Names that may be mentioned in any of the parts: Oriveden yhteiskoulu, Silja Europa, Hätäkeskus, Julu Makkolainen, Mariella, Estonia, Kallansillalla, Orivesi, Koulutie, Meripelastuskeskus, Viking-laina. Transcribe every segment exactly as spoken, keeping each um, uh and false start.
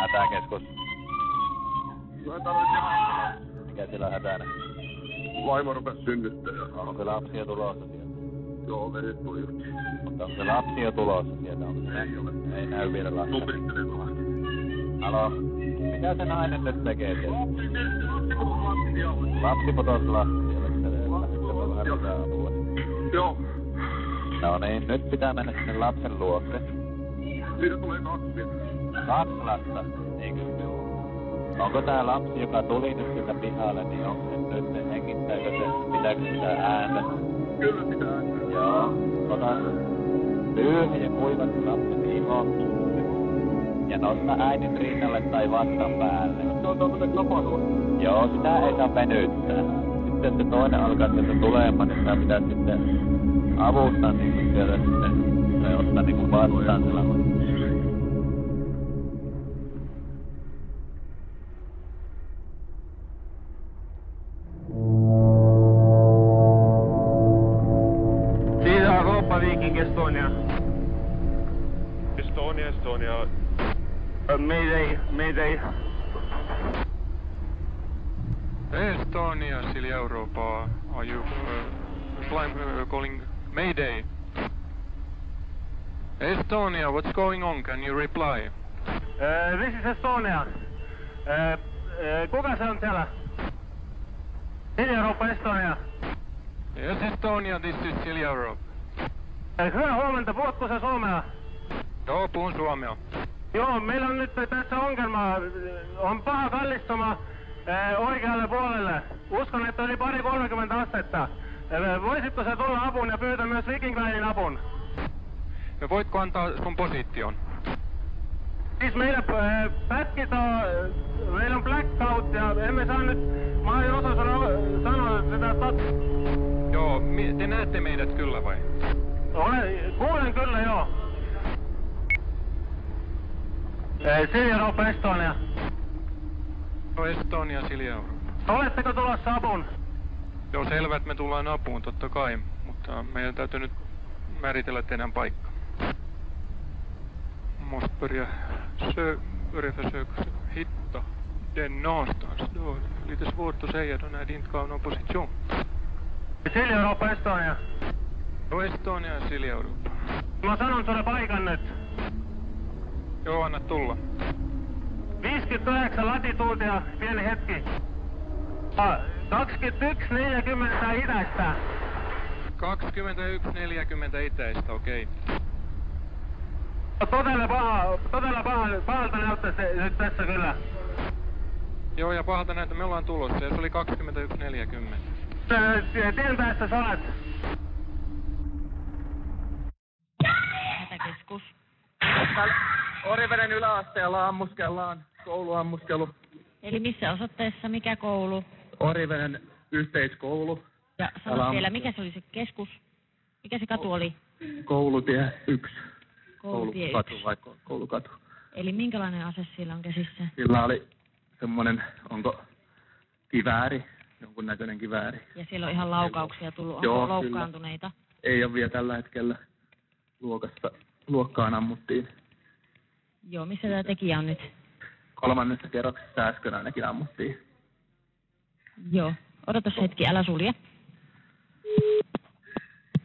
Hätäkeskus. Mikä sillä on hätänä? Vaimo rupes synnyttämään. Onko se lapsi jo tulossa sieltä? Joo, vesi tuli just. Mutta onko se lapsi jo tulossa sieltä? Ei ole. Ei näy vielä lapsi. Tupittele vaan. Halo? Mitä se nainen nyt tekee sieltä? Lapsi putosi lapsi. Lapsi putosi lapsi. Joo. No niin, nyt pitää mennä sinne lapsen luokse. Siitä tulee kaksi. Kaksi lasta, eikö? Onko tää lapsi, joka tuli nyt siltä pihalle, niin onko se nyt se hengittääkö se? Pitääkö sitä ääntä? Kyllä pitää ääntä. Joo. Ota lyhyä ja kuiva se lapsen iho. Ja nosta äidin rinnalle tai vatsan päälle. Se on tommonen kapanua. Joo, sitä ei saa venyttää. Sitten se toinen alkaa sieltä tulemaan, niin sitä pitää sitten avustaa niinku sieltä sitten, tai ottaa niinku vastaan sillä. Silja Europa, Viking, Estonia. Estonia, Estonia. Mayday, mayday. Estonia, Silja Europa, are you uh, flying, uh, calling Mayday? Estonia, what's going on? Can you reply? Uh, this is Estonia. Uh, uh, kuka se on täällä? Silja Europa, Estonia. Yes, Estonia, this is Silja Europa. Uh, hyvää huomenta, puhutko sä suomea? Joo, puhun suomea. Joo, meillä on nyt tässä ongelma. On paha kallistuma. Ee, oikealle puolelle. Uskon, että oli pari kolmekymmentä astetta. Ee, voisitko sä tulla apuun ja pyytää myös Viking-lainin apun? Ja voitko antaa sun position? Siis meillä pätkitään, meillä on blackout ja emme saa nyt... Mä en osaa sanoa sitä tat... Joo, te näette meidät kyllä vai? Olen, kuulen kyllä joo. Ee, Silja Europa, Estonia. Estonia, Silja Europa. Oletteko tulossa apuun? Joo, selvä, että me tullaan apuun, totta kai. Mutta meidän täytyy nyt määritellä teidän paikka. Mospöriä sö... Örjätä sökö... Hitta... Den någonstans. Då är lite svårt att säga då när det inte gav någon position. Silja Europa, Estonia. Joo, Estonia, Silja Europa. Mä sanon sulle paikan nyt. Joo, anna tulla. viisikymmentäyhdeksän latituutia, pieni hetki. kaksikymmentäyksi neljäkymmentä itäistä. kaksikymmentäyksi neljäkymmentä itäistä, okei. Okay. Todella paha, todella paha, pahalta näyttää se nyt tässä kyllä. Joo, ja pahalta näyttää, me ollaan tulossa, ja se oli kaksikymmentäyksi neljäkymmentä. Tien päässä sä olet. Hätäkeskus. Oriveden yläasteella ammuskellaan. Kouluammuskelu. Eli missä osoitteessa, mikä koulu? Oriveden yhteiskoulu. Ja sanot vielä, mikä se oli se keskus? Mikä se katu oli? Koulutie yksi. Koulutie yksi. Koulukatu vai koulukatu. Eli minkälainen ase sillä on käsissä? Sillä oli semmoinen, onko kivääri, jonkun näköinen kivääri. Ja siellä on ihan laukauksia tullut, onko joo, loukkaantuneita? Kyllä. Ei ole vielä tällä hetkellä luokassa, luokkaan ammuttiin. Joo, missä tämä tekijä on nyt? Kolmannessa kerroksessa äsken ainakin ammuttiin. Joo. Odotas hetki, älä sulje.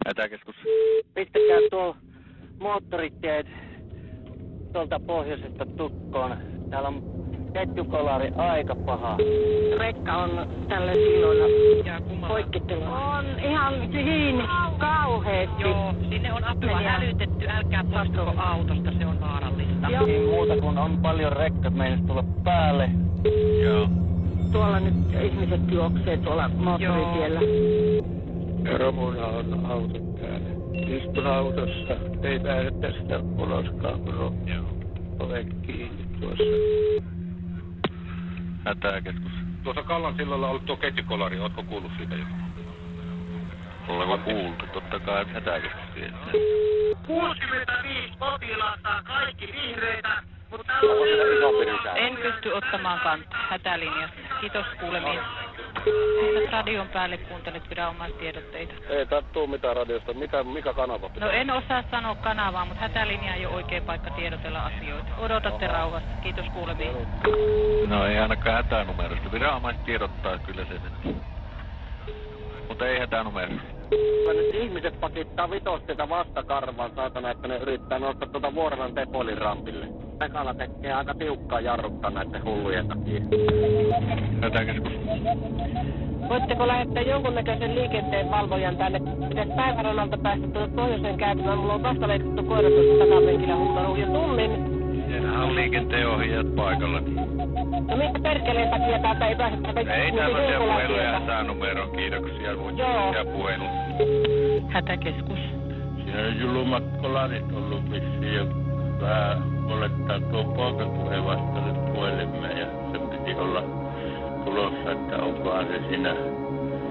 Hätäkeskus. Pistäkää tuo moottoriteet tuolta pohjoisesta tukkoon. Täällä on ketjukolari aika paha. Rekka on tällä silloilla poikkitelua. On ihan kiinni kauheesti. Joo, sinne on apua hälytetty. Älkää poistuko autosta, se on vaarallista. Joo. Ei muuta kuin on paljon rekkat meidän tulla päälle. Joo. Tuolla nyt ihmiset juoksee tuolla moottoritiellä. Joo. Romuna on autot täällä. Istun autossa. Ei pääse tästä uloskaan, kun ole kiinni tuossa. Hätäkeskus. Tuossa Kallansillalla on ollut tuo ketjukolari, ootko kuullut siitä jo? Olemme kuultu, totta kai hätäkeskus tietää. kuusikymmentäviisi potilaata, kaikki vihreitä, mutta täällä on... En pysty ottamaan kantaa hätälinjassa. Kiitos kuulemiin. Eivät radion päälle kuuntelet, pidä omat tiedotteita. Ei tarttuu mitään radiosta. Mitä, mikä kanava pitää? No en osaa sanoa kanavaa, mutta hätälinja ei ole oikea paikka tiedotella asioita. Odotatte Oho. Rauhassa. Kiitos kuulemiin. No ei ainakaan hätänumerosta. Viranomaiset tiedottaa kyllä sen. Mutta ei hätänumero. Nyt ihmiset pakittaa vitosteita vastakarvaan saatana, että ne yrittää nostaa tuota Vuorelan Tepolin rampille. Mekala tekee aika tiukkaa jarruttaa näiden hullujen takia. Hätäkeskus. Voitteko lähettää jonkunnäköisen liikenteen valvojan tänne? Pitäis päivärannalta päästä tuolta pohjoiseen käytävään. Mulla on vasta leikattu koiratusta takapenkillä huutanut jo tunnin. Siinähän on liikenteen ohjaajat paikalla. No minkä perkeleen takia täältä ei pääse täältä? Ei tällaisia puheluja saa numeroon, kiitoksia. Muistutuksia puheluun. Hätäkeskus. Siinä on Julu Makkolainen ollut vissiin jo vähän olettaa tuo poika, kun ei vastannut puhelimeen ja se piti olla tulossa, että onkohan se sinä.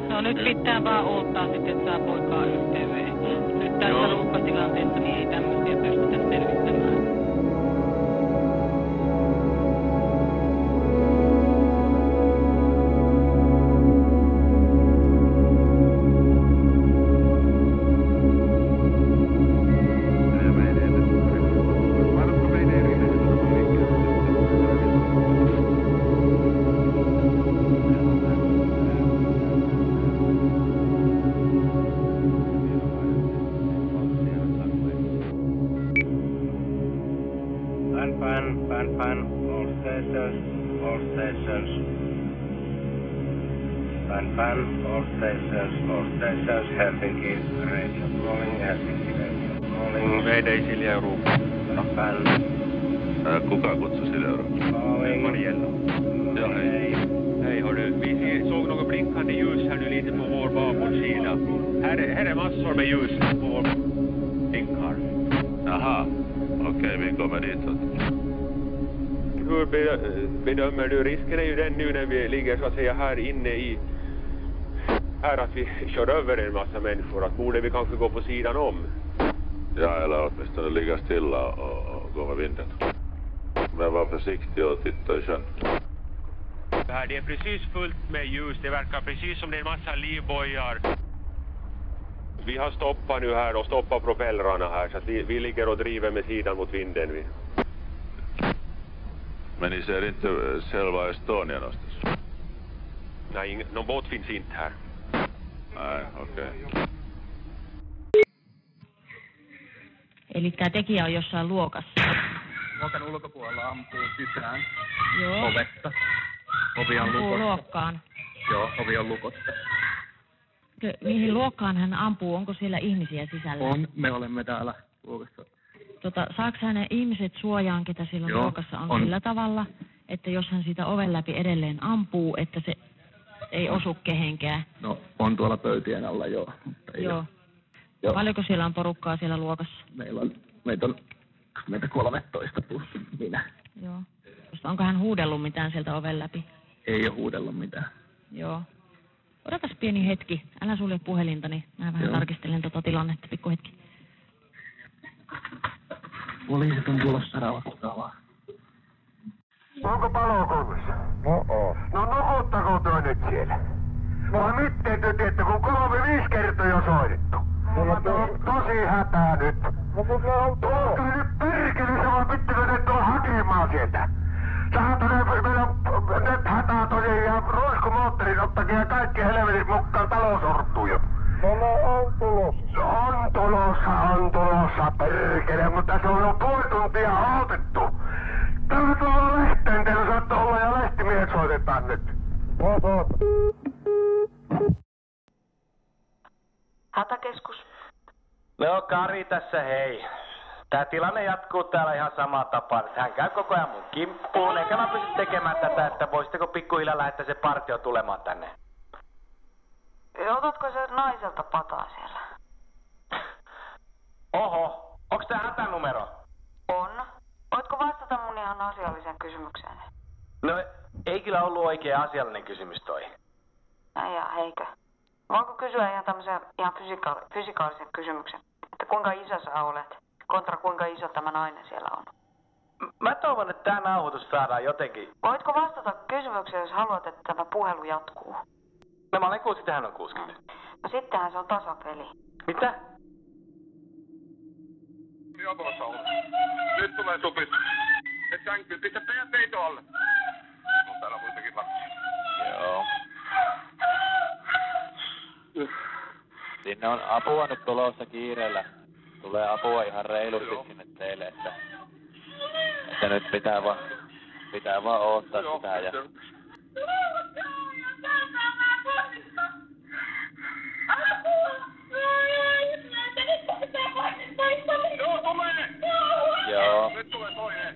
No nyt pitää vaan odottaa sitten, että saa poikaa yhteyteen. Nyt tässä ruuhkatilanteessa niin ei tämmöisiä pystytä selvittämään. Meidän Silja Europa. Kuka kutsui Silja Europa? Mariella. Ja hej. Hej hörru, vi såg några blinkande ljus här nu lite på vår babordsida. Här är, här är massor med ljus på vår blinkar. Jaha, okej okay, vi kommer dit. Hur bedömer du? Risken är ju den nu när vi ligger så att säga här inne i... Här att vi kör över en massa människor, att borde vi kanske gå på sidan om? Ja, eller åtminstone ligga stilla och, och gå med vinden. Men var försiktig och titta i sjön. Det här det är precis fullt med ljus. Det verkar precis som det är en massa livbojar. Vi har stoppat nu här och stoppat propellrarna här. Så att vi, vi ligger och driver med sidan mot vinden. Vi. Men ni ser inte själva Estonia någonstans? Nej, någon båt finns inte här. Nej, okej. Okay. Eli tämä tekijä on jossain luokassa. Luokan ulkopuolella ampuu sisään. Joo. Ovetta. Ovi on lukossa. Luokkaan. Joo, ovi on lukossa. Mihin luokkaan hän ampuu? Onko siellä ihmisiä sisällä? On, me olemme täällä luokassa. Tota, saako hän ihmiset suojaan, ketä silloin Joo, luokassa on, on sillä tavalla, että jos hän siitä oven läpi edelleen ampuu, että se ei osu kehenkään? No, on tuolla pöytien alla jo. Joo. Joo. Paljonko siellä on porukkaa siellä luokassa? Meillä on, meitä on meitä kolmetoista plus minä. Joo. Onko hän huudellut mitään sieltä oven läpi? Ei ole huudellut mitään. Joo. Odotas pieni hetki. Älä sulje puhelinta, niin mä vähän Joo. tarkistelen tota tilannetta. Pikku hetki. Poliisit on tulossa rauhoittavaa. Onko palokunnassa? No on. No nukuttakoon toi nyt siellä. Vai mitään te tiedätte, kun kolme viisi kertaa jo soitettu. Mulla on tosi hätää nyt. No kun mä oon tuolla. Tuolla nyt perkeli, se vaan pittikö ne tulla hakemaan sieltä. Sähän tulee meillä nyt hätää tosi ja roiskumoottorin ottakin ja kaikki helvetin mukaan talousorttuu jo. No ne on tulossa. On tulossa, on tulossa perkele, mutta se on jo puoli tuntia odotettu. Täällä tuolla lehteen, teillä saattaa olla ja lehtimiehet soitetaan nyt. No, no. Hätäkeskus. No Kari tässä, hei. Tää tilanne jatkuu täällä ihan samaan tapaan. Hän käy koko ajan mun kimppuun, eikä mä pysty tekemään tätä, että voisitteko pikkuhiljaa lähettää se partio tulemaan tänne. Otatko se naiselta pataa siellä? Oho, onks tää hätänumero? On. Voitko vastata mun ihan asialliseen kysymykseen? No ei kyllä ollut oikea asiallinen kysymys toi. Aijaa, heikö? Voinko kysyä ihan tämmöisen ihan fysika- fysikaalisen kysymyksen, että kuinka iso sä olet, kontra kuinka iso tämä nainen siellä on? Mä toivon, että tämä nauhoitus saadaan jotenkin. Voitko vastata kysymykseen, jos haluat, että tämä puhelu jatkuu? No mä olen kuusi, tähän on kuusikymmentä. No sittenhän se on tasapeli. Mitä? Nyt tulee supistus. Et sänkyy, pistä teidän peito alle. No täällä on kuitenkin lapsia. Joo. Sinne on apua nyt tulossa kiireellä. Tulee apua ihan reilusti no, sinne teille, että, että nyt pitää vaan, pitää vaan odottaa no, sitä ja... Joo, tulee! Joo. Nyt tulee toinen!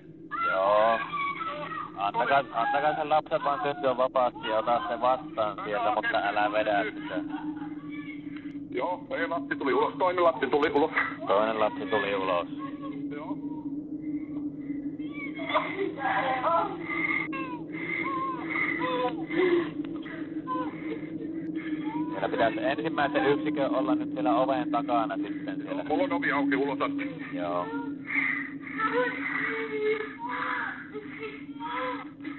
Joo. Antakaa, antakaa sen lapsen vaan syntyä vapaasti ja ota sen vastaan sieltä, mutta älä vedä sitä. Joo, ei lapsi tuli ulos. Toinen lapsi tuli ulos. Toinen lapsi tuli ulos. Joo. Siellä pitäisi ensimmäisen yksikön olla nyt siellä oven takana sitten siellä. Mulla on ovi auki ulos asti. Joo.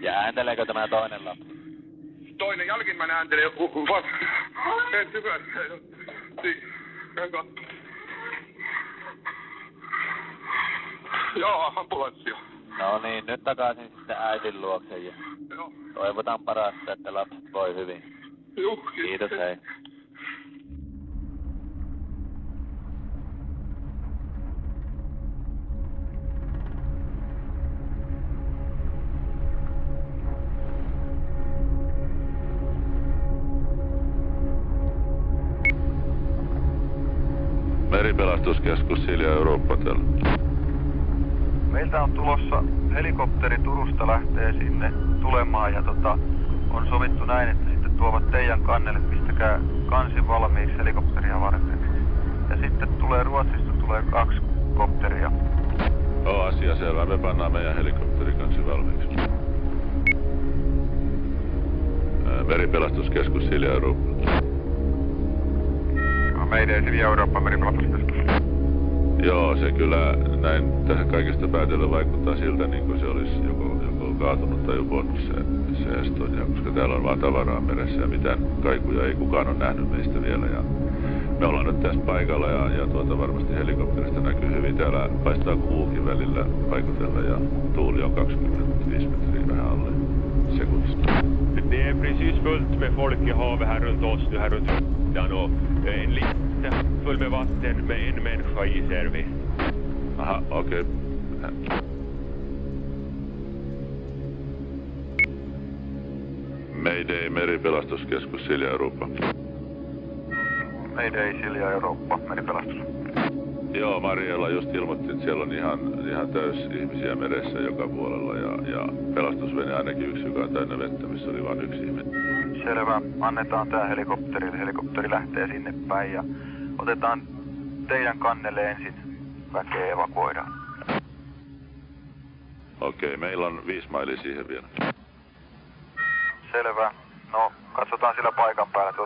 Ja äänteleekö tämä toinen lapsi? Toinen jälkimmäinen ääntelee vasta. En tyköä. Joo, ambulanssia. No niin, nyt takaisin sitten äidin luokse ja joo, toivotan parasta, että lapset voi hyvin. Joo, kiitos. Kiitos, hei. Meripelastuskeskus Silja Europa täällä. Meiltä on tulossa helikopteri Turusta, lähtee sinne tulemaan ja tota, on sovittu näin, että sitten tuovat teidän kannelle, pistäkää kansi valmiiksi helikopteria varten. Ja sitten tulee Ruotsista tulee kaksi kopteria. Oo, asia selvä. Me pannaan meidän helikopteri kansi valmiiksi. Meripelastuskeskus Silja Europa. Meidän Silja Euroopan meripelastuskeskus. Joo, se kyllä näin tähän kaikesta päätellä vaikuttaa siltä, niin kuin se olisi joko, joko kaatunut tai uponnut se, se Estonia, koska täällä on vaan tavaraa meressä ja mitään kaikuja ei kukaan ole nähnyt meistä vielä. Ja me ollaan nyt tässä paikalla ja, ja tuota varmasti helikopterista näkyy hyvin. Täällä paistaa kuukin välillä paikotella ja tuuli on kaksikymmentäviisi metriä vähän alle sekunnista. Det är precis fullt med folk i havet här runt oss nu här runt sidan och en liten full med vatten med en människa i ser vi. Aha, okej. Okay. Mayday meripelastuskeskus Silja Europa. Mayday Silja Europa meripelastus. Joo, Mariella just ilmoitti, että siellä on ihan, ihan täys ihmisiä meressä joka puolella ja, ja pelastusvene ainakin yksi, joka on täynnä vettä, missä oli vain yksi ihminen. Selvä. Annetaan tää helikopterille. Helikopteri lähtee sinne päin ja otetaan teidän kannelle ensin. Väkeä evakuoidaan. Okei, meillä on viisi mailia siihen vielä. Selvä. No, katsotaan sillä paikan päällä.